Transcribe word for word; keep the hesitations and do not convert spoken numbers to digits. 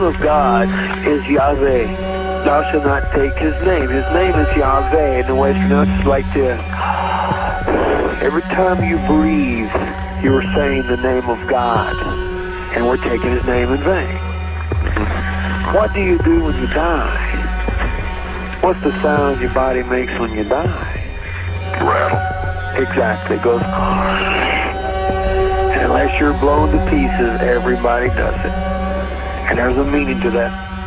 name of God is Yahweh. Thou shalt not take his name. His name is Yahweh, and the way it's pronounced is like this. Every time you breathe, you are saying the name of God, and we're taking his name in vain. What do you do when you die? What's the sound your body makes when you die? Rattle. Exactly. It goes, and unless you're blown to pieces, everybody does it. And there's a meaning to that.